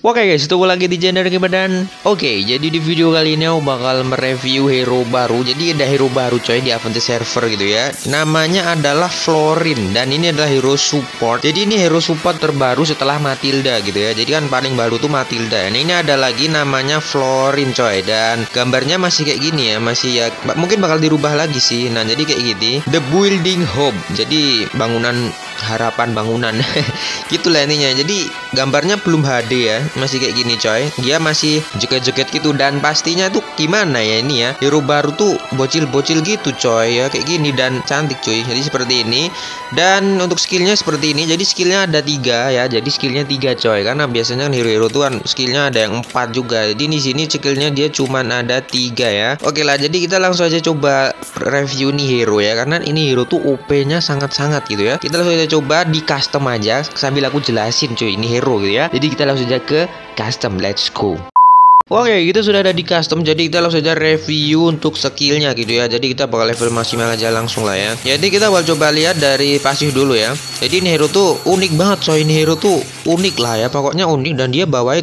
Oke guys, ketemu lagi di channel Kibadan. Oke, jadi di video kali ini aku bakal mereview hero baru. Jadi ada hero baru coy di Avante Server gitu ya. Namanya adalah Floryn dan ini adalah hero support. Jadi ini hero support terbaru setelah Matilda gitu ya. Jadi kan paling baru tuh Matilda. Nah, ini ada lagi namanya Floryn coy, dan gambarnya masih kayak gini ya, masih ya mungkin bakal dirubah lagi sih. Nah, jadi kayak gini, The Building Hope. Jadi bangunan harapan, bangunan gitulah intinya. Jadi gambarnya belum HD ya. Masih kayak gini coy, dia masih joget-joget gitu. Dan pastinya tuh gimana ya ini ya, hero baru tuh bocil-bocil gitu coy ya, kayak gini dan cantik coy. Jadi seperti ini, dan untuk skillnya seperti ini. Jadi skillnya ada 3 ya, jadi skillnya 3 coy, karena biasanya kan hero-hero tuh kan skillnya ada yang 4 juga. Jadi di sini skillnya dia cuman ada 3 ya. Oke lah, jadi kita langsung aja coba review nih hero ya, karena ini hero tuh OP-nya sangat-sangat gitu ya. Kita langsung aja coba di custom aja sambil aku jelasin coy ini hero gitu ya. Jadi kita langsung aja ke custom, let's go. Oke, kita sudah ada di custom, jadi kita langsung saja review untuk skillnya gitu ya. Jadi kita bakal level maksimal aja langsung lah ya. Jadi kita bakal coba lihat dari pasif dulu ya. Jadi ini hero tuh unik banget coy, ini hero tuh unik lah ya, pokoknya unik. Dan dia bawa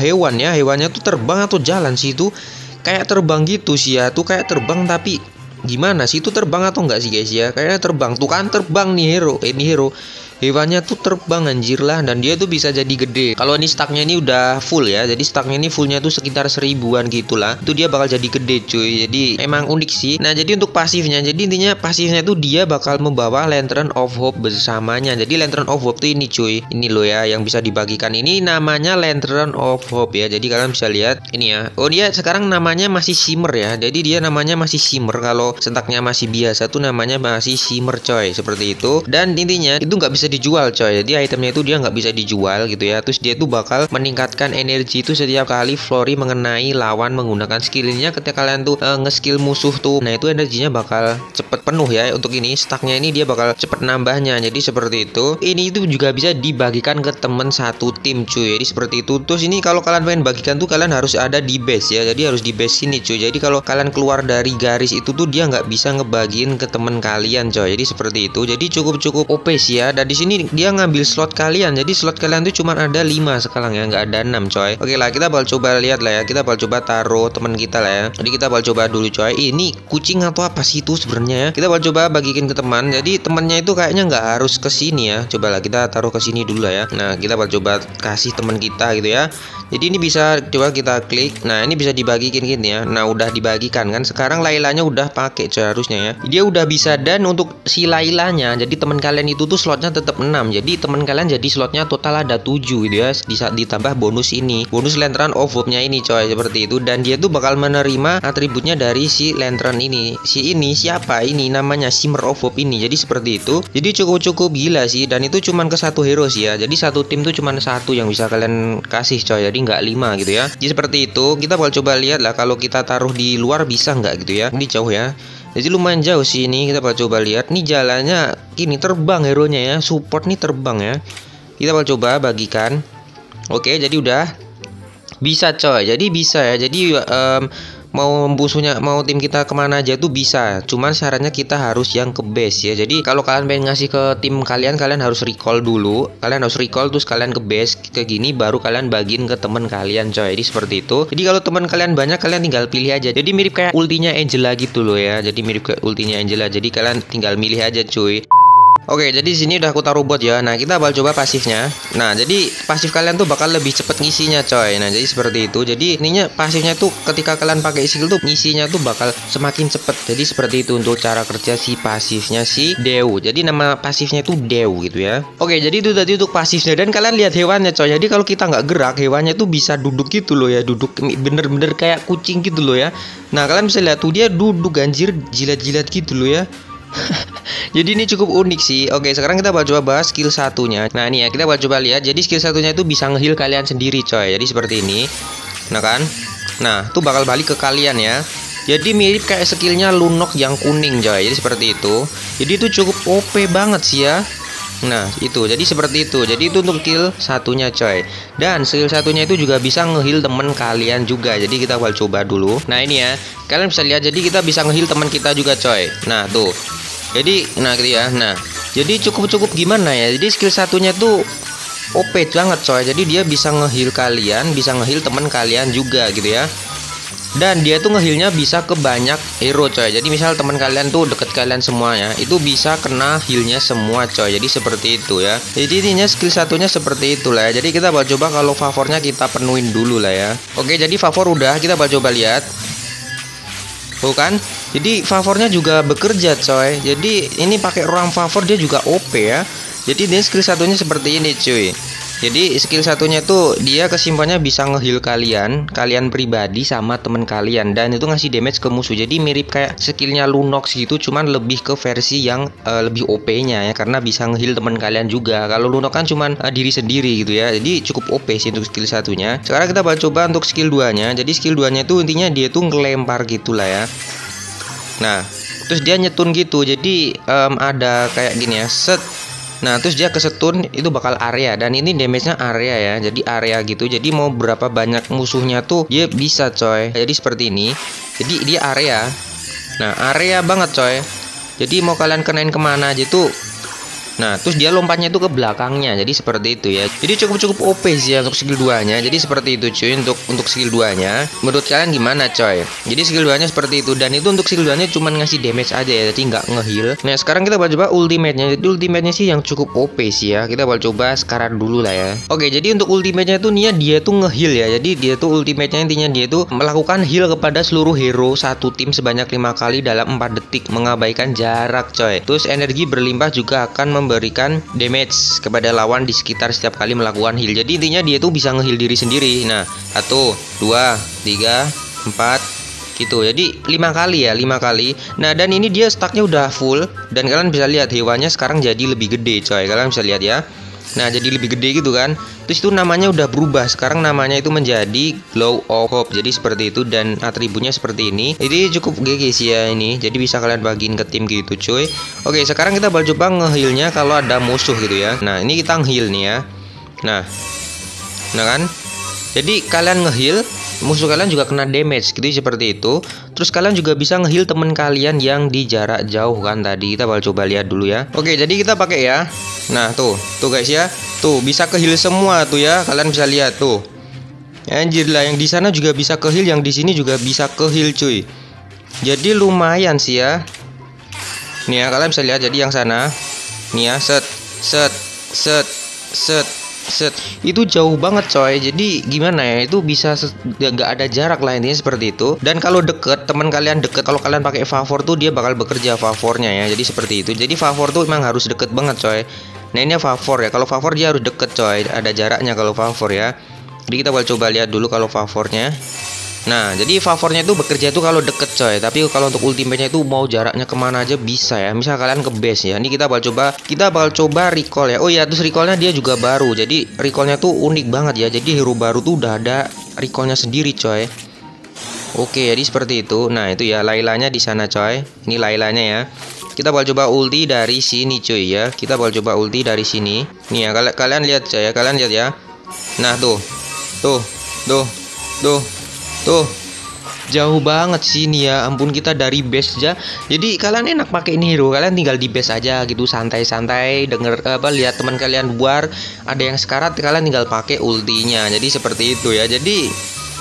hewan ya, hewannya tuh terbang atau jalan sih, itu kayak terbang gitu sih ya, tuh kayak terbang tapi gimana sih itu terbang atau enggak sih guys ya? Kayaknya terbang, tuh kan terbang nih hero. Ini hero hewannya tuh terbang anjir lah, dan dia tuh bisa jadi gede. Kalau ini stacknya ini udah full ya, jadi stacknya ini fullnya tuh sekitar 1000-an gitulah. Itu dia bakal jadi gede cuy. Jadi emang unik sih. Nah jadi untuk pasifnya, jadi intinya pasifnya tuh dia bakal membawa Lantern of Hope bersamanya. Jadi Lantern of Hope tuh ini cuy, ini loh ya yang bisa dibagikan. Ini namanya Lantern of Hope ya. Jadi kalian bisa lihat ini ya. Oh dia sekarang namanya masih Shimmer ya. Jadi dia namanya masih Shimmer. Kalau sentaknya masih biasa tuh namanya masih Shimmer coy, seperti itu. Dan intinya itu nggak bisa dijual coy, jadi itemnya itu dia nggak bisa dijual gitu ya. Terus dia tuh bakal meningkatkan energi itu setiap kali Floryn mengenai lawan menggunakan skillnya. Ketika kalian tuh nge-skill musuh tuh, nah itu energinya bakal cepet penuh ya. Untuk ini stacknya ini dia bakal cepet nambahnya, jadi seperti itu. Ini itu juga bisa dibagikan ke temen satu tim cuy, jadi seperti itu. Terus ini kalau kalian pengen bagikan tuh kalian harus ada di base ya, jadi harus di base sini cuy. Jadi kalau kalian keluar dari garis itu tuh dia nggak bisa ngebagiin ke temen kalian coy, jadi seperti itu. Jadi cukup OP sih ya. Dan di sini dia ngambil slot kalian, jadi slot kalian tuh cuma ada 5 sekarang ya, nggak ada 6 coy. Oke lah, kita bakal coba lihat lah ya, kita bakal coba taruh temen kita lah ya. Jadi kita bakal coba dulu coy, ini kucing atau apa sih itu sebenarnya ya. Kita bakal coba bagikan ke teman, jadi temennya itu kayaknya nggak harus kesini ya. Cobalah kita taruh ke sini dulu lah ya. Nah kita bakal coba kasih temen kita gitu ya. Jadi ini bisa coba kita klik, nah ini bisa dibagikan gitu ya. Nah udah dibagikan kan, sekarang Laylanya udah pakai coy harusnya ya, dia udah bisa. Dan untuk si Laylanya, jadi teman kalian itu tuh slotnya tetap 6, jadi teman kalian jadi slotnya total ada 7 gitu ya, ditambah bonus ini, bonus Lantern of Hope nya ini coy, seperti itu. Dan dia tuh bakal menerima atributnya dari si Lantern ini, si ini siapa ini namanya Shimmer of Hope ini, jadi seperti itu. Jadi cukup gila sih, dan itu cuman ke satu hero sih ya, jadi satu tim tuh cuman satu yang bisa kalian kasih coy, jadi nggak 5 gitu ya. Jadi seperti itu, kita bakal coba lihat lah kalau kita taruh di luar bisa nggak gitu ya, ini jauh ya. Jadi lumayan jauh sih ini, kita bakal coba lihat. Nih jalannya ini terbang hero-nya ya, support nih terbang ya. Kita bakal coba bagikan. Oke, jadi udah bisa coy. Jadi bisa ya. Jadi mau musuhnya, mau tim kita kemana aja tuh bisa. Cuman syaratnya kita harus yang ke base ya. Jadi kalau kalian pengen ngasih ke tim kalian, kalian harus recall dulu. Kalian harus recall terus kalian ke base ke gini, baru kalian bagiin ke temen kalian coy. Jadi seperti itu. Jadi kalau temen kalian banyak, kalian tinggal pilih aja. Jadi mirip kayak ultinya Angela gitu loh ya. Jadi mirip kayak ultinya Angela. Jadi kalian tinggal milih aja cuy. Oke, jadi di sini udah aku taruh bot ya. Nah, kita bakal coba pasifnya. Nah, jadi pasif kalian tuh bakal lebih cepet ngisinya, coy. Nah, jadi seperti itu. Jadi ininya pasifnya tuh ketika kalian pakai skill tuh ngisinya tuh bakal semakin cepet. Jadi seperti itu untuk cara kerja si pasifnya si Dewu. Jadi nama pasifnya itu Dewu gitu ya. Oke, jadi itu tadi untuk pasifnya. Dan kalian lihat hewannya, coy. Jadi kalau kita nggak gerak, hewannya tuh bisa duduk gitu loh ya, duduk bener-bener kayak kucing gitu loh ya. Nah, kalian bisa lihat tuh dia duduk anjir, jilat-jilat gitu loh ya. Jadi ini cukup unik sih. Oke, sekarang kita bakal coba bahas skill satunya. Nah ini ya, kita bakal coba lihat. Jadi skill satunya itu bisa nge-heal kalian sendiri coy. Jadi seperti ini. Nah kan, nah itu bakal balik ke kalian ya. Jadi mirip kayak skillnya Lunox yang kuning coy. Jadi seperti itu. Jadi itu cukup OP banget sih ya. Nah itu, jadi seperti itu. Jadi itu untuk skill satunya coy. Dan skill satunya itu juga bisa nge-heal temen kalian juga. Jadi kita bakal coba dulu. Nah ini ya, kalian bisa lihat. Jadi kita bisa nge-heal temen kita juga coy. Nah tuh. Jadi, nah gitu ya. Nah, jadi cukup gimana ya. Jadi skill satunya tuh OP banget coy. Jadi dia bisa nge-heal kalian, bisa nge-heal temen kalian juga gitu ya. Dan dia tuh nge-healnya bisa ke banyak hero coy. Jadi misal teman kalian tuh deket kalian semuanya, itu bisa kena healnya semua coy. Jadi seperti itu ya. Jadi intinya skill satunya seperti itulah ya. Jadi kita bakal coba kalau favornya kita penuhin dulu lah ya. Oke, jadi favor udah, kita bakal coba lihat. Tuh kan, jadi favornya juga bekerja coy. Jadi ini pakai ruang favor dia juga OP ya. Jadi dia skill satunya seperti ini cuy. Jadi skill satunya tuh dia kesimpannya bisa nge-heal kalian, kalian pribadi sama temen kalian, dan itu ngasih damage ke musuh. Jadi mirip kayak skillnya Lunox gitu, cuman lebih ke versi yang lebih OP-nya ya, karena bisa nge-heal temen kalian juga. Kalau Lunox kan cuman diri sendiri gitu ya. Jadi cukup OP sih untuk skill satunya. Sekarang kita bakal coba untuk skill 2-nya. Jadi skill 2-nya tuh intinya dia tuh ngelempar gitulah ya. Nah, terus dia nyetun gitu. Jadi ada kayak gini ya, set. Nah terus dia kesetun itu bakal area, dan ini damage-nya area ya. Jadi area gitu, jadi mau berapa banyak musuhnya tuh dia bisa coy. Jadi seperti ini, jadi dia area. Nah area banget coy. Jadi mau kalian kenain kemana aja tuh. Nah terus dia lompatnya itu ke belakangnya. Jadi seperti itu ya. Jadi cukup-cukup OP sih ya untuk skill 2-nya. Jadi seperti itu cuy untuk skill 2-nya. Menurut kalian gimana coy? Jadi skill 2-nya seperti itu. Dan itu untuk skill 2-nya cuman ngasih damage aja ya. Jadi nggak ngeheal. Nah sekarang kita bakal coba ultimate-nya. Jadi ultimate-nya sih yang cukup OP sih ya. Kita bakal coba sekarang dulu lah ya. Oke, jadi untuk ultimate-nya itu Nia dia tuh ngeheal ya. Jadi dia tuh ultimate-nya intinya dia tuh melakukan heal kepada seluruh hero satu tim sebanyak 5 kali dalam 4 detik. Mengabaikan jarak coy. Terus energi berlimpah juga akan memberikan damage kepada lawan di sekitar setiap kali melakukan heal. Jadi intinya dia tuh bisa ngeheal diri sendiri. Nah 1, 2, 3, 4 gitu. Jadi 5 kali ya, 5 kali. Nah dan ini dia stacknya udah full, dan kalian bisa lihat hewannya sekarang jadi lebih gede coy. Kalian bisa lihat ya. Nah jadi lebih gede gitu kan. Terus itu namanya udah berubah. Sekarang namanya itu menjadi Glow of Hope. Jadi seperti itu, dan atributnya seperti ini. Jadi cukup GG sih ya ini. Jadi bisa kalian bagiin ke tim gitu cuy. Oke, sekarang kita bakal coba ngehealnya kalau ada musuh gitu ya. Nah ini kita ngeheal nih ya. Nah kan. Jadi kalian ngeheal, musuh kalian juga kena damage gitu, seperti itu. Terus kalian juga bisa ngeheal temen kalian yang di jarak jauh kan tadi. Kita bakal coba lihat dulu ya. Oke, jadi kita pakai ya. Nah tuh guys ya. Tuh bisa keheal semua tuh ya. Kalian bisa lihat tuh. Anjir lah, yang di sana juga bisa keheal, yang di sini juga bisa keheal cuy. Jadi lumayan sih ya. Nih ya, kalian bisa lihat. Jadi yang sana nih ya, set. Itu jauh banget coy. Jadi gimana ya, itu bisa nggak ada jarak lah intinya seperti itu. Dan kalau deket, teman kalian deket, kalau kalian pakai favor tuh dia bakal bekerja favornya ya. Jadi seperti itu. Jadi favor tuh memang harus deket banget coy. Nah ini favor ya. Kalau favor dia harus deket coy. Ada jaraknya kalau favor ya. Jadi kita bakal coba lihat dulu kalau favornya. Nah jadi favornya itu bekerja tuh kalau deket coy. Tapi kalau untuk ultimate-nya itu mau jaraknya kemana aja bisa ya. Misal kalian ke base ya. Ini kita bakal coba recall ya. Oh iya, terus recallnya dia juga baru. Jadi recallnya tuh unik banget ya. Jadi hero baru tuh udah ada recallnya sendiri coy. Oke, jadi seperti itu. Nah itu ya Laylanya di sana coy. Ini Laylanya ya. Kita bakal coba ulti dari sini cuy ya. Kita bakal coba ulti dari sini. Nih ya, kalian lihat coy ya. Kalian lihat ya. Nah tuh. Tuh jauh banget sini ya, ampun kita dari base aja. Jadi kalian enak pakai ini hero, kalian tinggal di base aja gitu, santai-santai, denger apa, lihat teman kalian buar, ada yang sekarat, kalian tinggal pakai ultinya. Jadi seperti itu ya. Jadi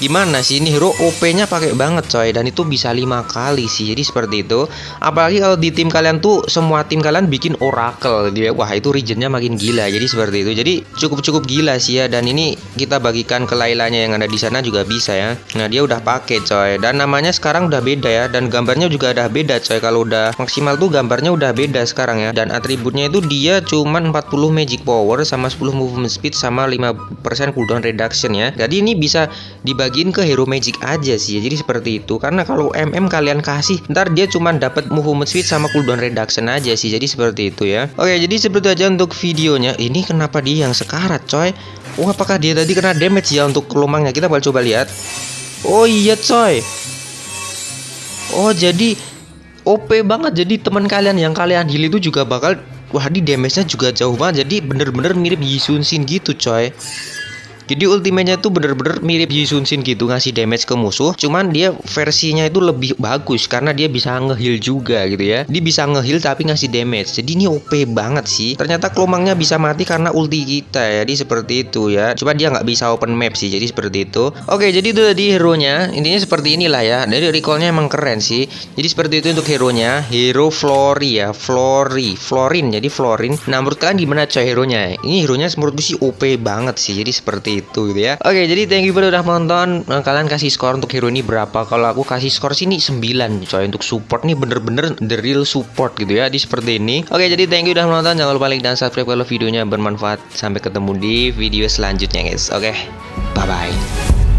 gimana sih ini hero OP-nya pakai banget coy, dan itu bisa 5 kali sih. Jadi seperti itu. Apalagi kalau di tim kalian tuh semua tim kalian bikin oracle dia. Wah, itu regionnya makin gila. Jadi seperti itu. Jadi cukup gila sih ya. Dan ini kita bagikan ke Laylanya yang ada di sana juga bisa ya. Nah, dia udah pakai coy. Dan namanya sekarang udah beda ya, dan gambarnya juga udah beda coy. Kalau udah maksimal tuh gambarnya udah beda sekarang ya. Dan atributnya itu dia cuman 40 magic power sama 10 movement speed sama 5% cooldown reduction ya. Jadi ini bisa dibagi ke hero magic aja sih. Jadi seperti itu. Karena kalau MM kalian kasih, ntar dia cuman dapat movement speed sama cooldown reduction aja sih. Jadi seperti itu ya. Oke, jadi seperti itu aja untuk videonya. Ini kenapa dia yang sekarat coy? Oh, apakah dia tadi kena damage ya untuk kelomangnya? Kita bakal coba lihat. Oh iya coy. Oh, jadi OP banget. Jadi teman kalian yang kalian heal itu juga bakal, wah, di damage-nya juga jauh banget. Jadi bener-bener mirip Yi Sun-shin gitu coy. Jadi ultimate-nya itu bener-bener mirip Yi Sun-shin gitu, ngasih damage ke musuh, cuman dia versinya itu lebih bagus karena dia bisa ngeheal juga gitu ya. Dia bisa ngeheal tapi ngasih damage. Jadi ini OP banget sih. Ternyata kelomangnya bisa mati karena ulti kita, jadi seperti itu ya. Cuma dia nggak bisa open map sih, jadi seperti itu. Oke, jadi itu tadi hero-nya. Intinya seperti inilah ya. Dari recall-nya emang keren sih. Jadi seperti itu untuk hero-nya. Hero Floryn ya, Floryn. Jadi Floryn. Nah, menurut kalian gimana coy hero-nya? Ini hero-nya menurutku sih OP banget sih. Jadi seperti itu gitu ya. Oke, jadi thank you udah nonton. Kalian kasih skor untuk hero ini berapa? Kalau aku kasih skor sini 9 coy. Untuk support nih bener-bener the real support gitu ya. Jadi seperti ini. Oke, jadi thank you udah menonton. Jangan lupa like dan subscribe kalau videonya bermanfaat. Sampai ketemu di video selanjutnya guys. Oke, bye-bye.